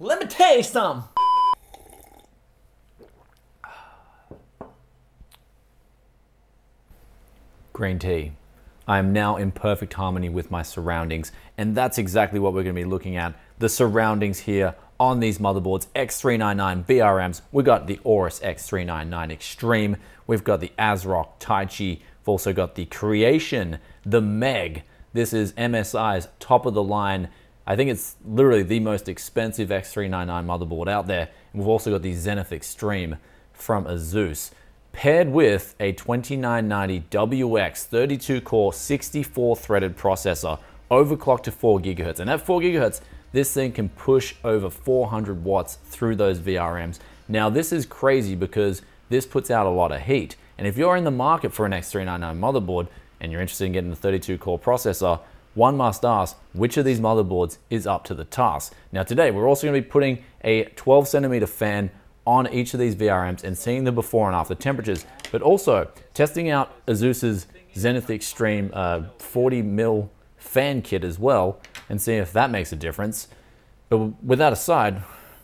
Let me taste some. Green tea. I am now in perfect harmony with my surroundings, and that's exactly what we're going to be looking at. The surroundings here on these motherboards, X399 VRMs. We've got the Aorus X399 Extreme. We've got the ASRock Taichi. We've also got the Creation, the MEG. This is MSI's top of the line. I think it's literally the most expensive X399 motherboard out there. And we've also got the Zenith Extreme from ASUS, paired with a 2990WX 32-core 64-threaded processor, overclocked to 4 GHz. And at 4 GHz, this thing can push over 400 watts through those VRMs. Now, this is crazy because this puts out a lot of heat. And if you're in the market for an X399 motherboard and you're interested in getting the 32-core processor, one must ask, which of these motherboards is up to the task? Now, today, we're also gonna be putting a 12-centimeter fan on each of these VRMs and seeing the before and after temperatures, but also testing out ASUS's Zenith Extreme 40 mil fan kit as well and seeing if that makes a difference. But with that aside,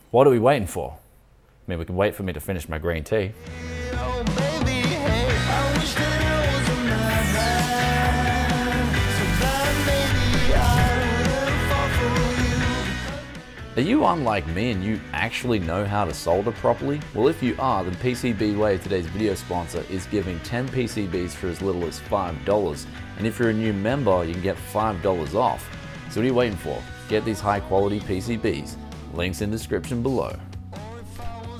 what are we waiting for? I mean, we can wait for me to finish my green tea. Are you unlike me and you actually know how to solder properly? Well, if you are, then PCBWay, today's video sponsor, is giving 10 PCBs for as little as $5. And if you're a new member, you can get $5 off. So what are you waiting for? Get these high quality PCBs. Links in description below.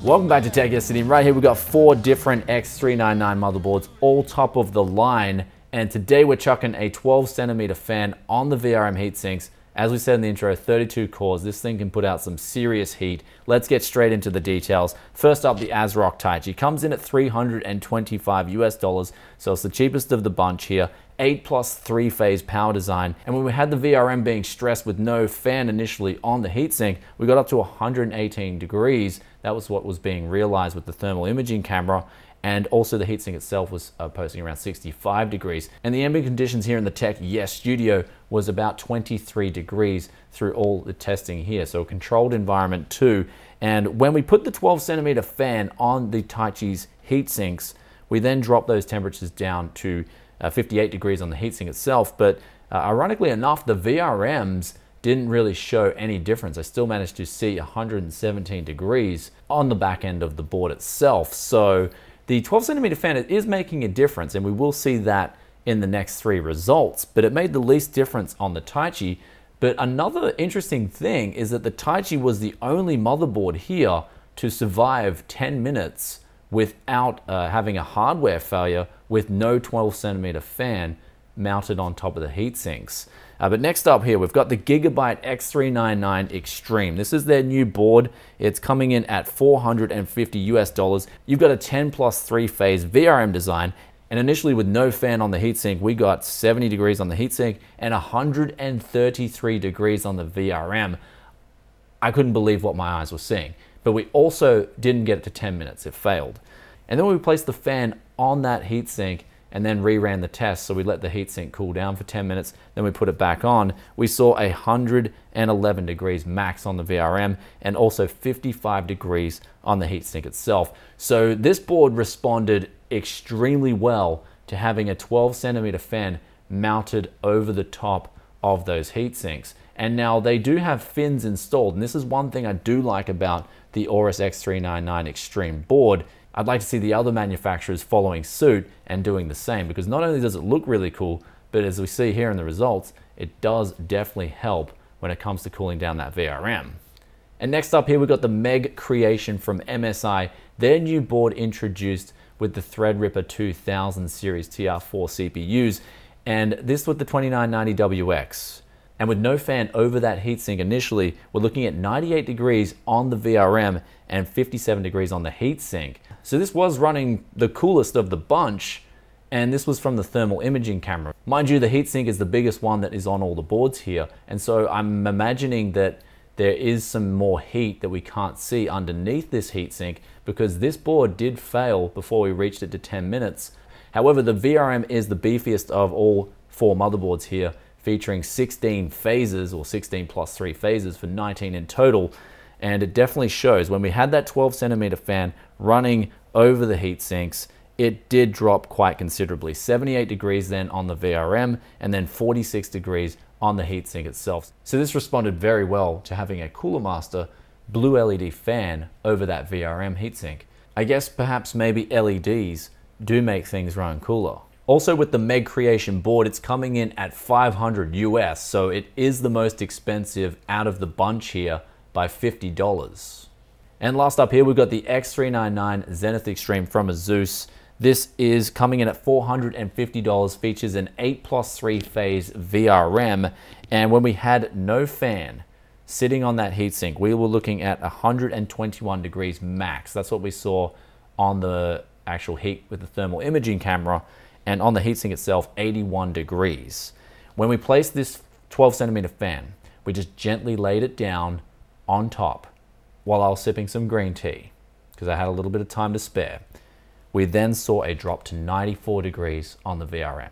Welcome back to Tech Yes City. Right here, we've got 4 different X399 motherboards, all top of the line. And today we're chucking a 12-centimeter fan on the VRM heatsinks. As we said in the intro, 32 cores, this thing can put out some serious heat. Let's get straight into the details. First up, the ASRock Taichi comes in at $325 US, so it's the cheapest of the bunch here. 8+ 3-phase power design. And when we had the VRM being stressed with no fan initially on the heatsink, we got up to 118 degrees. That was what was being realized with the thermal imaging camera. And also the heatsink itself was posting around 65 degrees. And the ambient conditions here in the Tech Yes studio was about 23 degrees through all the testing here. So a controlled environment too. And when we put the 12-centimeter fan on the Taichi's heatsinks, we then dropped those temperatures down to 58 degrees on the heatsink itself. But ironically enough, the VRMs didn't really show any difference. I still managed to see 117 degrees on the back end of the board itself. So the 12-centimeter fan is making a difference, and we will see that in the next 3 results, but it made the least difference on the Taichi. But another interesting thing is that the Taichi was the only motherboard here to survive 10 minutes without having a hardware failure with no 12-centimeter fan mounted on top of the heatsinks. But next up here, we've got the Gigabyte X399 Extreme. This is their new board. It's coming in at $450 US. You've got a 10+ 3-phase VRM design. And initially with no fan on the heatsink, we got 70 degrees on the heatsink and 133 degrees on the VRM. I couldn't believe what my eyes were seeing, but we also didn't get it to 10 minutes. It failed. And then we placed the fan on that heatsink and then reran the test. So we let the heatsink cool down for 10 minutes, then we put it back on. We saw 111 degrees max on the VRM and also 55 degrees on the heatsink itself. So this board responded extremely well to having a 12-centimeter fan mounted over the top of those heatsinks. And now they do have fins installed, and this is one thing I do like about the Aorus X399 Extreme board. I'd like to see the other manufacturers following suit and doing the same, because not only does it look really cool, but as we see here in the results, it does definitely help when it comes to cooling down that VRM. And next up here, we've got the MEG Creation from MSI. Their new board introduced with the Threadripper 2000 series TR4 CPUs, and this with the 2990WX. And with no fan over that heatsink initially, we're looking at 98 degrees on the VRM and 57 degrees on the heatsink. So this was running the coolest of the bunch, and this was from the thermal imaging camera. Mind you, the heatsink is the biggest one that is on all the boards here, and so I'm imagining that there is some more heat that we can't see underneath this heatsink, because this board did fail before we reached it to 10 minutes. However, the VRM is the beefiest of all 4 motherboards here, featuring 16 phases, or 16+ 3 phases for 19 in total. and it definitely shows. When we had that 12-centimeter fan running over the heat sinks, it did drop quite considerably. 78 degrees then on the VRM, and then 46 degrees on the heatsink itself. So this responded very well to having a Cooler Master blue LED fan over that VRM heatsink. I guess perhaps maybe LEDs do make things run cooler. Also with the MEG Creation board, it's coming in at $500 US, so it is the most expensive out of the bunch here by $50. And last up here, we've got the X399 Zenith Extreme from ASUS. This is coming in at $450, features an 8+3 phase VRM. And when we had no fan sitting on that heatsink, we were looking at 121 degrees max. That's what we saw on the actual heat with the thermal imaging camera, and on the heatsink itself, 81 degrees. When we placed this 12-centimeter fan, we just gently laid it down on top while I was sipping some green tea, because I had a little bit of time to spare. We then saw a drop to 94 degrees on the VRM,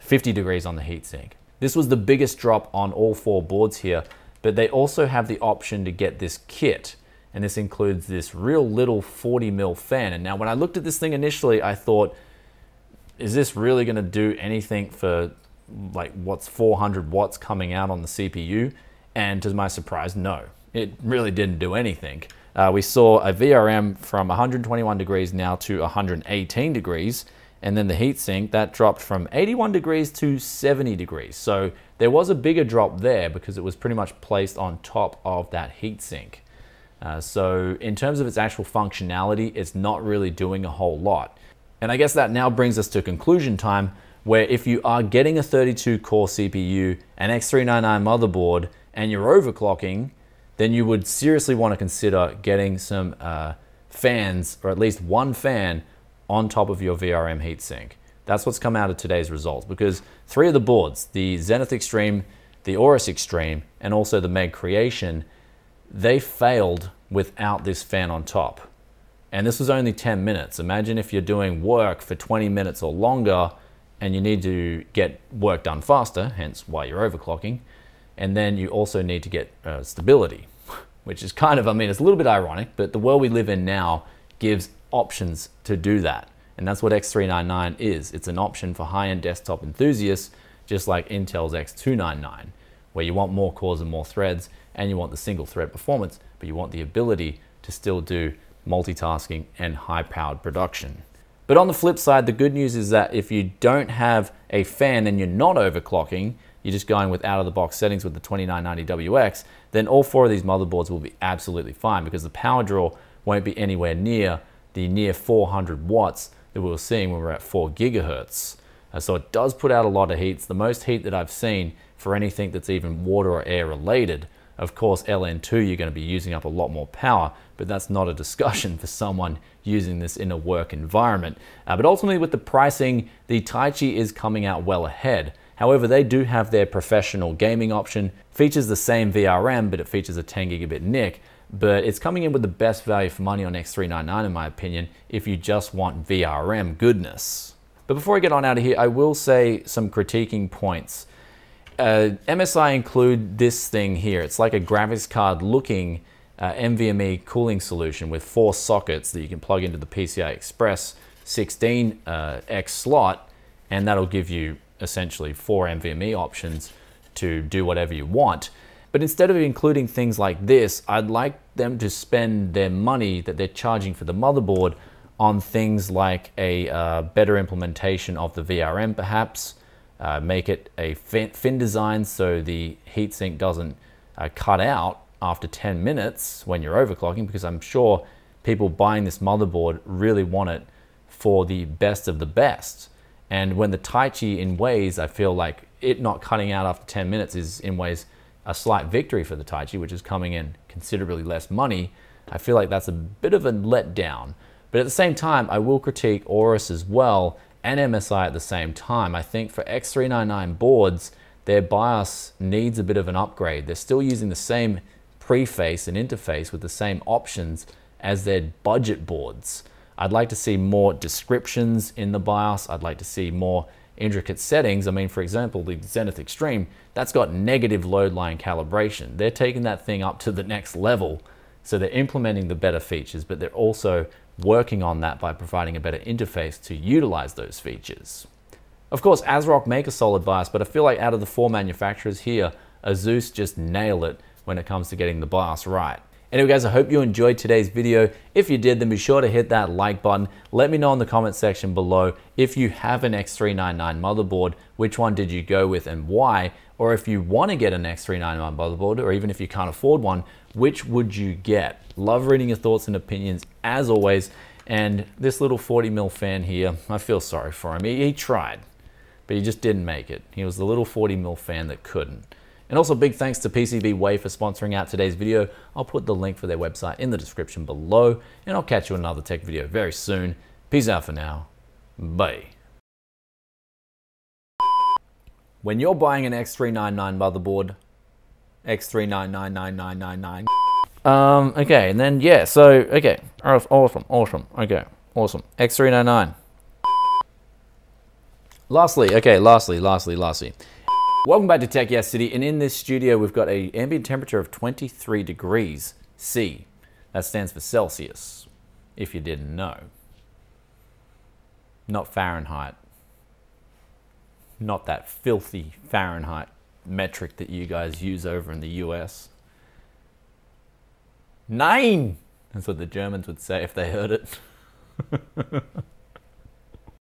50 degrees on the heatsink. This was the biggest drop on all four boards here, but they also have the option to get this kit, and this includes this real little 40mm fan. And now when I looked at this thing initially, I thought, is this really gonna do anything for like what's 400 watts coming out on the CPU? And to my surprise, no, it really didn't do anything. We saw a VRM from 121 degrees now to 118 degrees. And then the heatsink, that dropped from 81 degrees to 70 degrees. So there was a bigger drop there because it was pretty much placed on top of that heatsink. So in terms of its actual functionality, it's not really doing a whole lot. And I guess that now brings us to conclusion time, where if you are getting a 32-core CPU, an X399 motherboard, and you're overclocking, then you would seriously want to consider getting some fans, or at least one fan, on top of your VRM heatsink. That's what's come out of today's results, because three of the boards, the Zenith Extreme, the Aorus Extreme, and also the MEG Creation, they failed without this fan on top. And this was only 10 minutes. Imagine if you're doing work for 20 minutes or longer and you need to get work done faster, hence why you're overclocking. And then you also need to get stability, which is kind of, I mean, it's a little bit ironic, but the world we live in now gives options to do that. And that's what X399 is. It's an option for high-end desktop enthusiasts, just like Intel's X299, where you want more cores and more threads, and you want the single thread performance, but you want the ability to still do multitasking and high-powered production. But on the flip side, the good news is that if you don't have a fan and you're not overclocking, you're just going with out-of-the-box settings with the 2990WX, then all four of these motherboards will be absolutely fine, because the power draw won't be anywhere near the near 400 watts that we were seeing when we were at 4 gigahertz. So it does put out a lot of heat. It's the most heat that I've seen for anything that's even water or air related. Of course, LN2, you're gonna be using up a lot more power, but that's not a discussion for someone using this in a work environment. But ultimately with the pricing, the Taichi is coming out well ahead. However, they do have their professional gaming option. Features the same VRM, but it features a 10 gigabit NIC, but it's coming in with the best value for money on X399 in my opinion, if you just want VRM goodness. But before I get on out of here, I will say some critiquing points. MSI include this thing here. It's like a graphics card looking NVMe cooling solution with 4 sockets that you can plug into the PCI Express 16X slot, and that'll give you essentially 4 NVMe options to do whatever you want. But instead of including things like this, I'd like them to spend their money that they're charging for the motherboard on things like a better implementation of the VRM perhaps, make it a fin design so the heatsink doesn't cut out after 10 minutes when you're overclocking, because I'm sure people buying this motherboard really want it for the best of the best. And when the Taichi, in ways, I feel like it not cutting out after 10 minutes is in ways a slight victory for the Taichi, which is coming in considerably less money. I feel like that's a bit of a letdown. But at the same time, I will critique Aorus as well and MSI at the same time. I think for X399 boards, their BIOS needs a bit of an upgrade. They're still using the same preface and interface with the same options as their budget boards. I'd like to see more descriptions in the BIOS. I'd like to see more intricate settings. I mean, for example, the Zenith Extreme, that's got negative load line calibration. They're taking that thing up to the next level. So they're implementing the better features, but they're also working on that by providing a better interface to utilize those features. Of course, ASRock make a solid bias, but I feel like out of the four manufacturers here, ASUS just nail it when it comes to getting the bias right. Anyway guys, I hope you enjoyed today's video. If you did, then be sure to hit that like button. Let me know in the comment section below if you have an X399 motherboard, which one did you go with and why? Or if you want to get an X399 motherboard, or even if you can't afford one, which would you get? Love reading your thoughts and opinions as always. And this little 40 mil fan here, I feel sorry for him. He tried, but he just didn't make it. He was the little 40 mil fan that couldn't. And also big thanks to PCBWay for sponsoring out today's video. I'll put the link for their website in the description below, and I'll catch you in another tech video very soon. Peace out for now. Bye. When you're buying an X399 motherboard, X3999999. Okay, and then yeah, so okay, awesome, okay, awesome, X399. Lastly. Welcome back to Tech Yes City, and in this studio we've got an ambient temperature of 23 degrees C. That stands for Celsius, if you didn't know. Not Fahrenheit. Not that filthy Fahrenheit metric that you guys use over in the US. Nein! That's what the Germans would say if they heard it.